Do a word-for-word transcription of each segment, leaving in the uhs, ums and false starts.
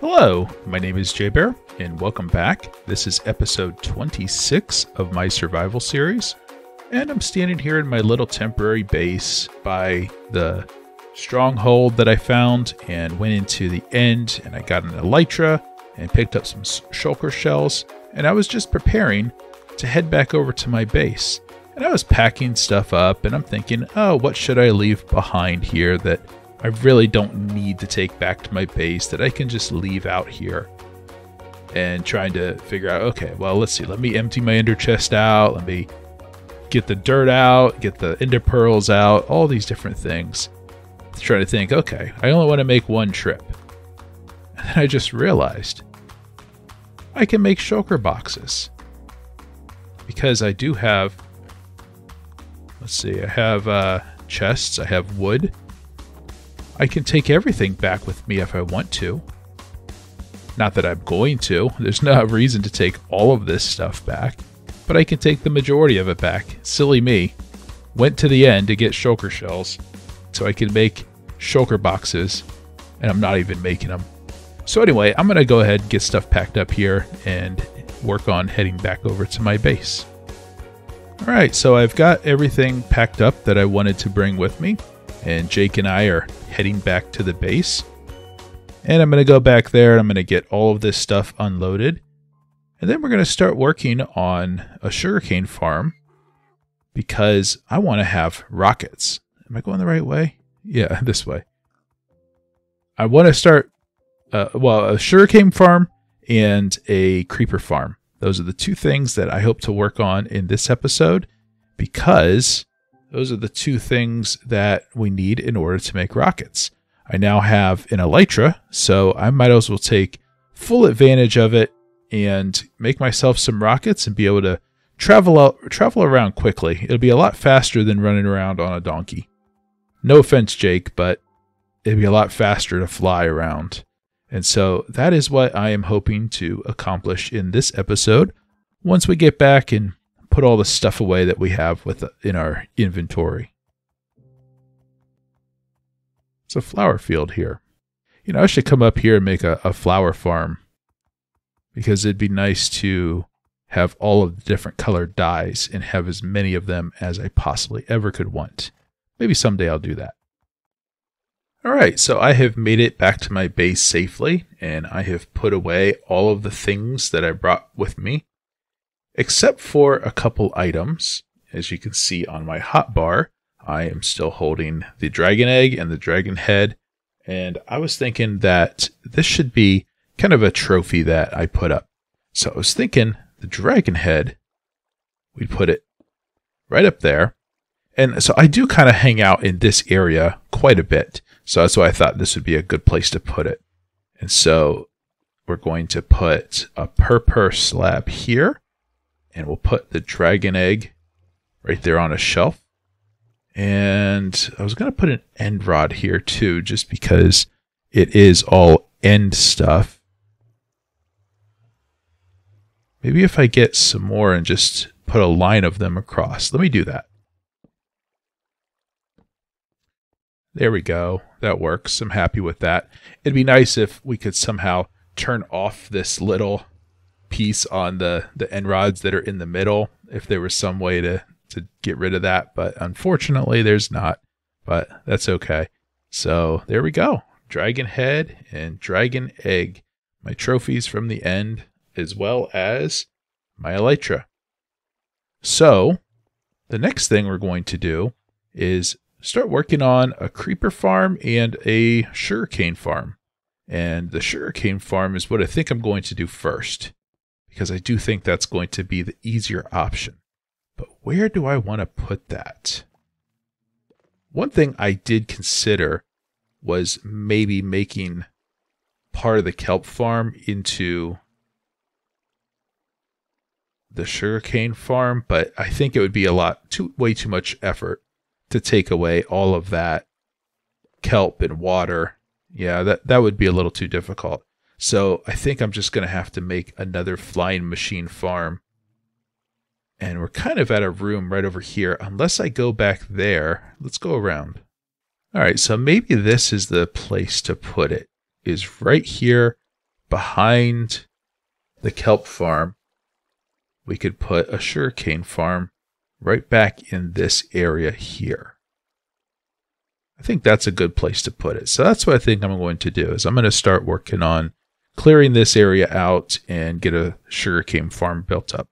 Hello, my name is Jay Bear, and welcome back. This is episode twenty-six of my survival series, and I'm standing here in my little temporary base by the stronghold that I found and went into the end, and I got an Elytra and picked up some shulker shells, and I was just preparing to head back over to my base. And I was packing stuff up, and I'm thinking, oh, what should I leave behind here that I really don't need to take back to my base, that I can just leave out here? And trying to figure out, okay, well, let's see, let me empty my ender chest out, let me get the dirt out, get the ender pearls out, all these different things. Trying to think, okay, I only want to make one trip. And then I just realized I can make shulker boxes, because I do have, let's see, I have uh, chests, I have wood. I can take everything back with me if I want to. Not that I'm going to. There's no reason to take all of this stuff back, but I can take the majority of it back. Silly me. Went to the end to get shulker shells so I can make shulker boxes, and I'm not even making them. So anyway, I'm gonna go ahead and get stuff packed up here and work on heading back over to my base. All right, so I've got everything packed up that I wanted to bring with me, and Jake and I are heading back to the base. And I'm gonna go back there and I'm gonna get all of this stuff unloaded. And then we're gonna start working on a sugarcane farm, because I wanna have rockets. Am I going the right way? Yeah, this way. I wanna start, uh, well, a sugarcane farm and a creeper farm. Those are the two things that I hope to work on in this episode, because those are the two things that we need in order to make rockets. I now have an Elytra, so I might as well take full advantage of it and make myself some rockets and be able to travel out, travel around quickly. It'll be a lot faster than running around on a donkey. No offense, Jake, but it'd be a lot faster to fly around. And so that is what I am hoping to accomplish in this episode, once we get back and put all the stuff away that we have with the, in our inventory. It's a flower field here. You know, I should come up here and make a, a flower farm, because it'd be nice to have all of the different colored dyes and have as many of them as I possibly ever could want. Maybe someday I'll do that. Alright, so I have made it back to my base safely, and I have put away all of the things that I brought with me, except for a couple items. As you can see on my hotbar, I am still holding the dragon egg and the dragon head, and I was thinking that this should be kind of a trophy that I put up. So I was thinking the dragon head, we'd put it right up there. And so I do kind of hang out in this area quite a bit, so that's why I thought this would be a good place to put it. And so we're going to put a purpur slab here, and we'll put the dragon egg right there on a shelf. And I was going to put an end rod here too, just because it is all end stuff. Maybe if I get some more and just put a line of them across. Let me do that. There we go. That works. I'm happy with that. It'd be nice if we could somehow turn off this little piece on the, the end rods that are in the middle, if there was some way to, to get rid of that, but unfortunately there's not, but that's okay. So there we go. Dragon head and dragon egg. My trophies from the end, as well as my Elytra. So the next thing we're going to do is start working on a creeper farm and a sugarcane farm. And the sugarcane farm is what I think I'm going to do first, because I do think that's going to be the easier option. But where do I want to put that? One thing I did consider was maybe making part of the kelp farm into the sugarcane farm, but I think it would be a lot too, way too much effort to take away all of that kelp and water. Yeah, that, that would be a little too difficult. So I think I'm just going to have to make another flying machine farm. And we're kind of out of room right over here, unless I go back there. Let's go around. All right, so maybe this is the place to put it, is right here behind the kelp farm, we could put a sugarcane farm right back in this area here. I think that's a good place to put it. So that's what I think I'm going to do, is I'm going to start working on clearing this area out and get a sugarcane farm built up.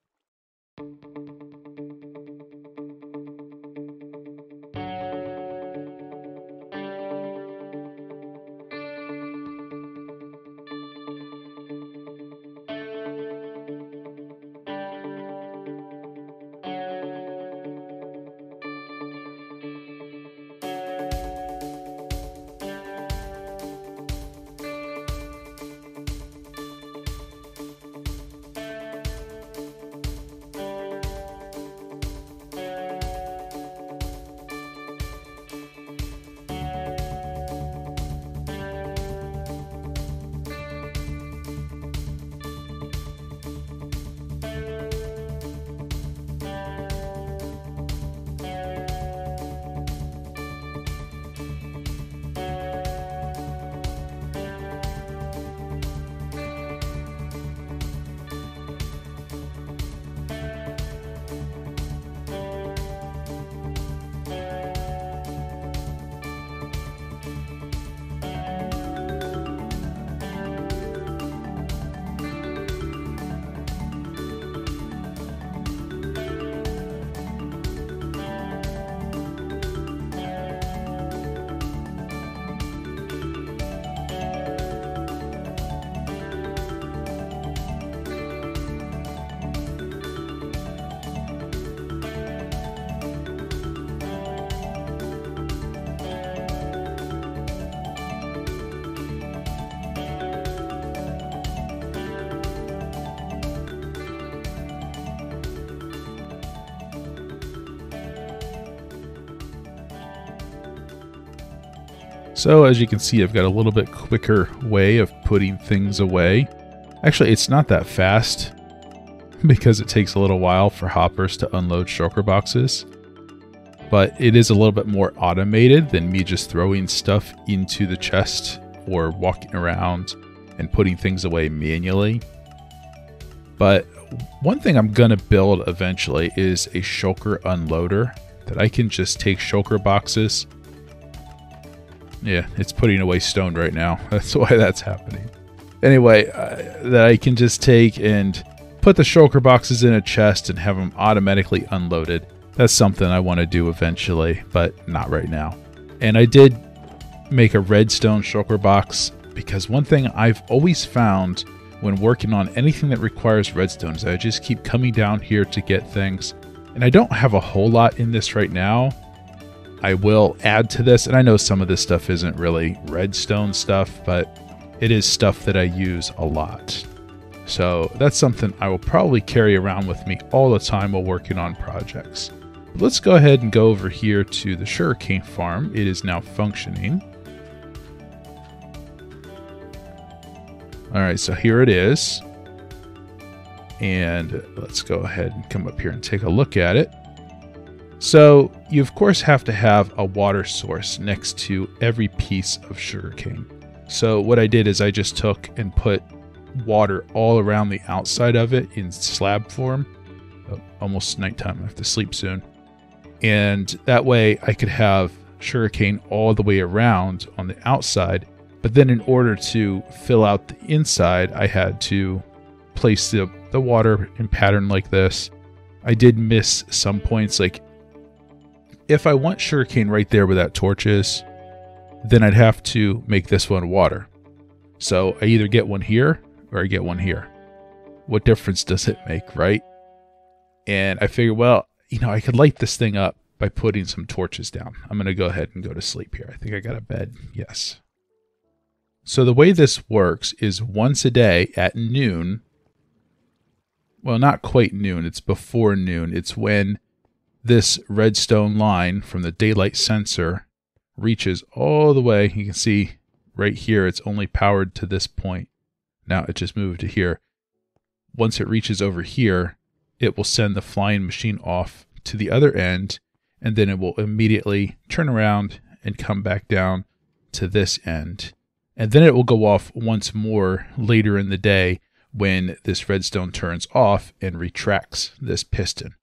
So as you can see, I've got a little bit quicker way of putting things away. Actually, it's not that fast because it takes a little while for hoppers to unload shulker boxes, but it is a little bit more automated than me just throwing stuff into the chest or walking around and putting things away manually. But one thing I'm gonna build eventually is a shulker unloader that I can just take shulker boxes. Yeah, it's putting away stone right now. That's why that's happening. Anyway, uh, that I can just take and put the shulker boxes in a chest and have them automatically unloaded. That's something I want to do eventually, but not right now. And I did make a redstone shulker box, because one thing I've always found when working on anything that requires redstone is I just keep coming down here to get things. And I don't have a whole lot in this right now. I will add to this, and I know some of this stuff isn't really redstone stuff, but it is stuff that I use a lot. So that's something I will probably carry around with me all the time while working on projects. But let's go ahead and go over here to the sugarcane farm. It is now functioning. All right, so here it is. And let's go ahead and come up here and take a look at it. So you of course have to have a water source next to every piece of sugarcane. So what I did is I just took and put water all around the outside of it in slab form. Oh, almost nighttime, I have to sleep soon. And that way I could have sugarcane all the way around on the outside. But then in order to fill out the inside, I had to place the, the water in pattern like this. I did miss some points, like if I want sugarcane right there where that torch is, then I'd have to make this one water. So I either get one here or I get one here. What difference does it make, right? And I figured, well, you know, I could light this thing up by putting some torches down. I'm going to go ahead and go to sleep here. I think I got a bed. Yes. So the way this works is once a day at noon. Well, not quite noon. It's before noon. It's when this redstone line from the daylight sensor reaches all the way. You can see right here, it's only powered to this point. Now it just moved to here. Once it reaches over here, it will send the flying machine off to the other end, and then it will immediately turn around and come back down to this end. and then it will go off once more later in the day when this redstone turns off and retracts this piston.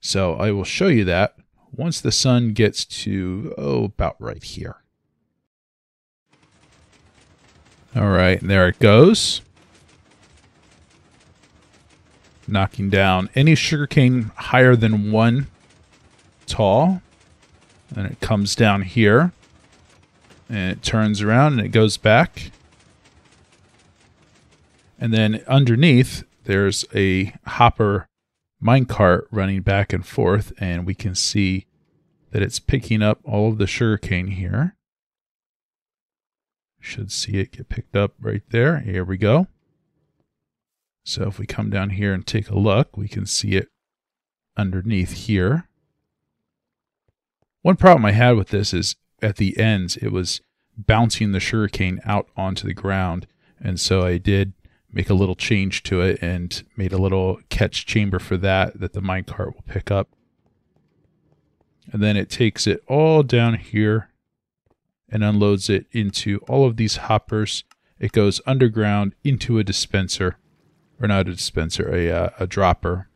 So I will show you that once the sun gets to, oh, about right here. All right, there it goes. Knocking down any sugarcane higher than one tall. And it comes down here. And it turns around and it goes back. And then underneath, there's a hopper minecart running back and forth. And we can see that it's picking up all of the sugarcane here. Should see it get picked up right there. Here we go. So if we come down here and take a look, we can see it underneath here. One problem I had with this is at the ends, it was bouncing the sugarcane out onto the ground. And so I did make a little change to it and made a little catch chamber for that, that the minecart will pick up. And then it takes it all down here and unloads it into all of these hoppers. It goes underground into a dispenser, or not a dispenser, a, uh, a dropper,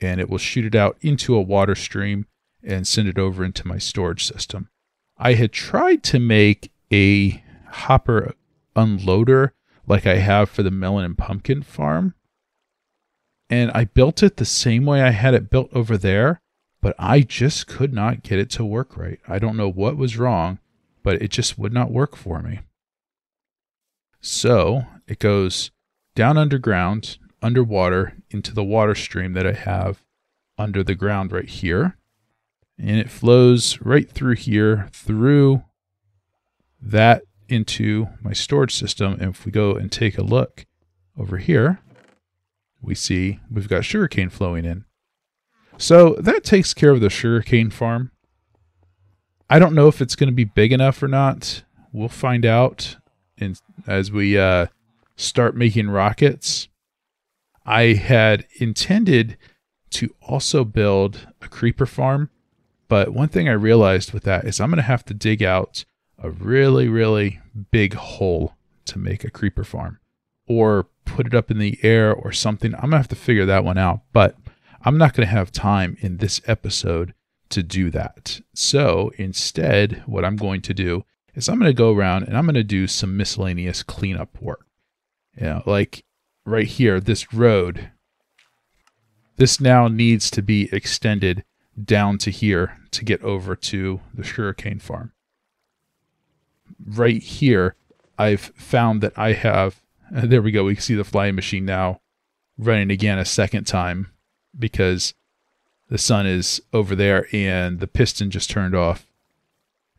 and it will shoot it out into a water stream and send it over into my storage system. I had tried to make a hopper unloader like I have for the melon and pumpkin farm, and I built it the same way I had it built over there, but I just could not get it to work right. I don't know what was wrong, but it just would not work for me. So it goes down underground, underwater, into the water stream that I have under the ground right here. And it flows right through here, through that into my storage system. And if we go and take a look over here, we see we've got sugarcane flowing in. So that takes care of the sugarcane farm. I don't know if it's going to be big enough or not. We'll find out in, as we uh, start making rockets. I had intended to also build a creeper farm, but one thing I realized with that is I'm going to have to dig out a really, really big hole to make a creeper farm, or put it up in the air or something. I'm going to have to figure that one out, but I'm not going to have time in this episode to do that. So instead, what I'm going to do is I'm going to go around and I'm going to do some miscellaneous cleanup work. You know, like right here, this road, this now needs to be extended down to here to get over to the sugarcane farm. Right here, I've found that I have, there we go, we can see the flying machine now running again a second time because the sun is over there and the piston just turned off.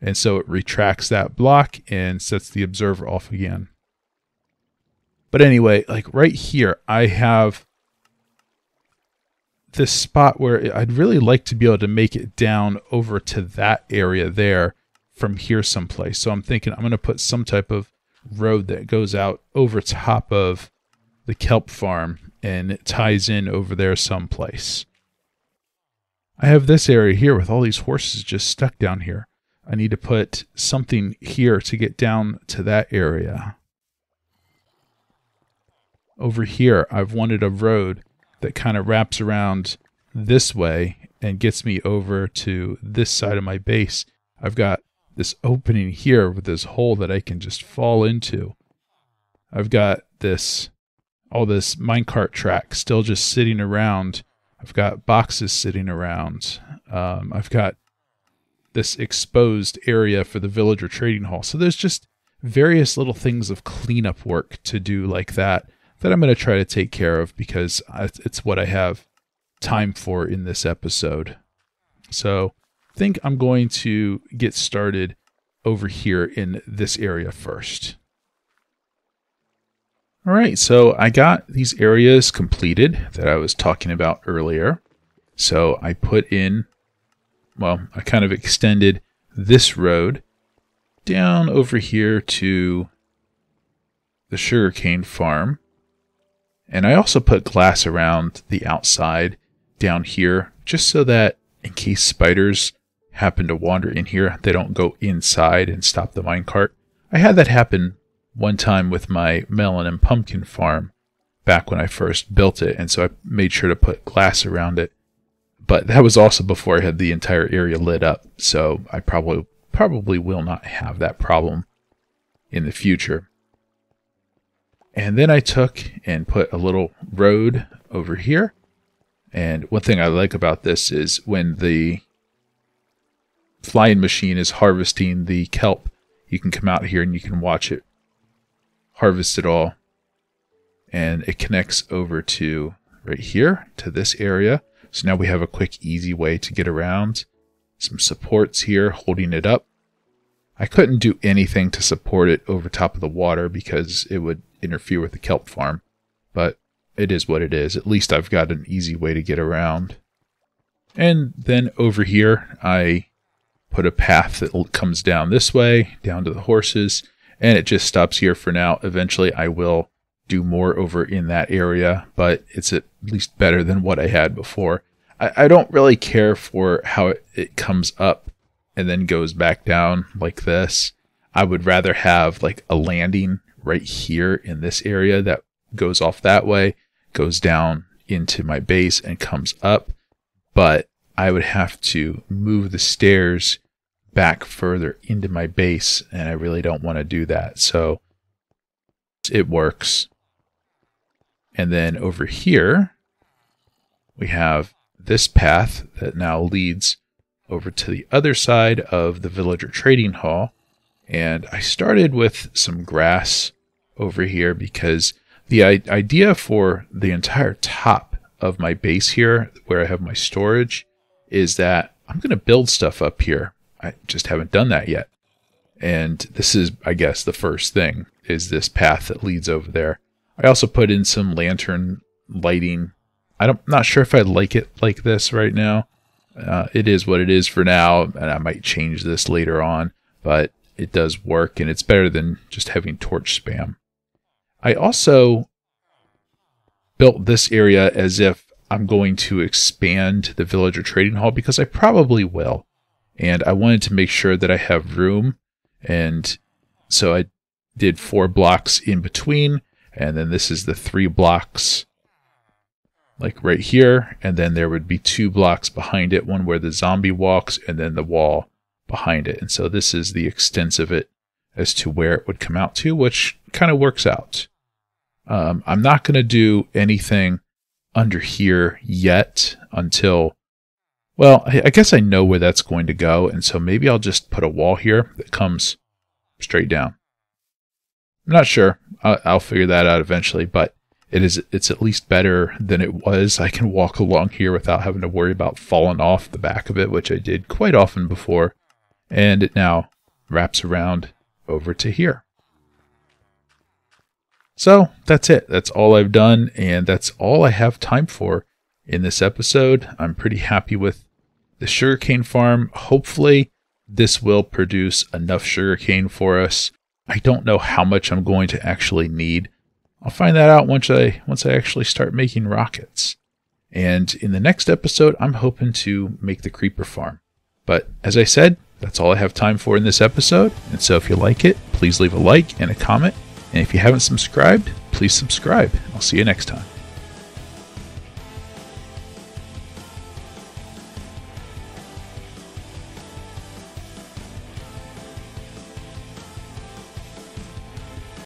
And so it retracts that block and sets the observer off again. But anyway, like right here, I have this spot where I'd really like to be able to make it down over to that area there from here someplace. So I'm thinking I'm going to put some type of road that goes out over top of the kelp farm and it ties in over there someplace. I have this area here with all these horses just stuck down here. I need to put something here to get down to that area. Over here, I've wanted a road that kind of wraps around this way and gets me over to this side of my base. I've got this opening here with this hole that I can just fall into. I've got this, all this minecart track still just sitting around. I've got boxes sitting around. Um, I've got this exposed area for the villager trading hall. So there's just various little things of cleanup work to do like that that I'm going to try to take care of because it's what I have time for in this episode. So I think I'm going to get started over here in this area first. All right, so I got these areas completed that I was talking about earlier. So I put in, well, I kind of extended this road down over here to the sugarcane farm. And I also put glass around the outside down here, just so that in case spiders happen to wander in here, they don't go inside and stop the minecart. I had that happen one time with my melon and pumpkin farm back when I first built it, and so I made sure to put glass around it. But that was also before I had the entire area lit up, so I probably probably will not have that problem in the future. And then I took and put a little road over here. And one thing I like about this is when the flying machine is harvesting the kelp, you can come out here and you can watch it harvest it all. And it connects over to right here to this area. So now we have a quick, easy way to get around. Some supports here holding it up. I couldn't do anything to support it over top of the water because it would interfere with the kelp farm, but it is what it is. At least I've got an easy way to get around. And then over here, I put a path that comes down this way, down to the horses, and it just stops here for now. Eventually, I will do more over in that area, but it's at least better than what I had before. I, I don't really care for how it, it comes up and then goes back down like this. I would rather have like a landing right here in this area that goes off that way, goes down into my base and comes up, but I would have to move the stairs back further into my base, and I really don't want to do that, so it works. And then over here, we have this path that now leads over to the other side of the villager trading hall. And I started with some grass over here because the i- idea for the entire top of my base here, where I have my storage, is that I'm going to build stuff up here. I just haven't done that yet. And this is, I guess, the first thing, is this path that leads over there. I also put in some lantern lighting. I don't, not sure if I like it like this right now. Uh, it is what it is for now, and I might change this later on, but it does work, and it's better than just having torch spam. I also built this area as if I'm going to expand the villager trading hall, because I probably will. And I wanted to make sure that I have room, and so I did four blocks in between, and then this is the three blocks like right here, and then there would be two blocks behind it, one where the zombie walks, and then the wall behind it. And so this is the extent of it as to where it would come out to, which kind of works out. Um, I'm not going to do anything under here yet until, well, I, I guess I know where that's going to go. And so maybe I'll just put a wall here that comes straight down. I'm not sure. I'll, I'll figure that out eventually, but it is, it's at least better than it was. I can walk along here without having to worry about falling off the back of it, which I did quite often before. And it now wraps around over to here. So that's it. That's all I've done, and that's all I have time for in this episode. I'm pretty happy with the sugarcane farm. Hopefully this will produce enough sugarcane for us. I don't know how much I'm going to actually need. I'll find that out once I once I actually start making rockets. And in the next episode, I'm hoping to make the creeper farm. But as I said, that's all I have time for in this episode. And so if you like it, please leave a like and a comment. And if you haven't subscribed, please subscribe. I'll see you next time.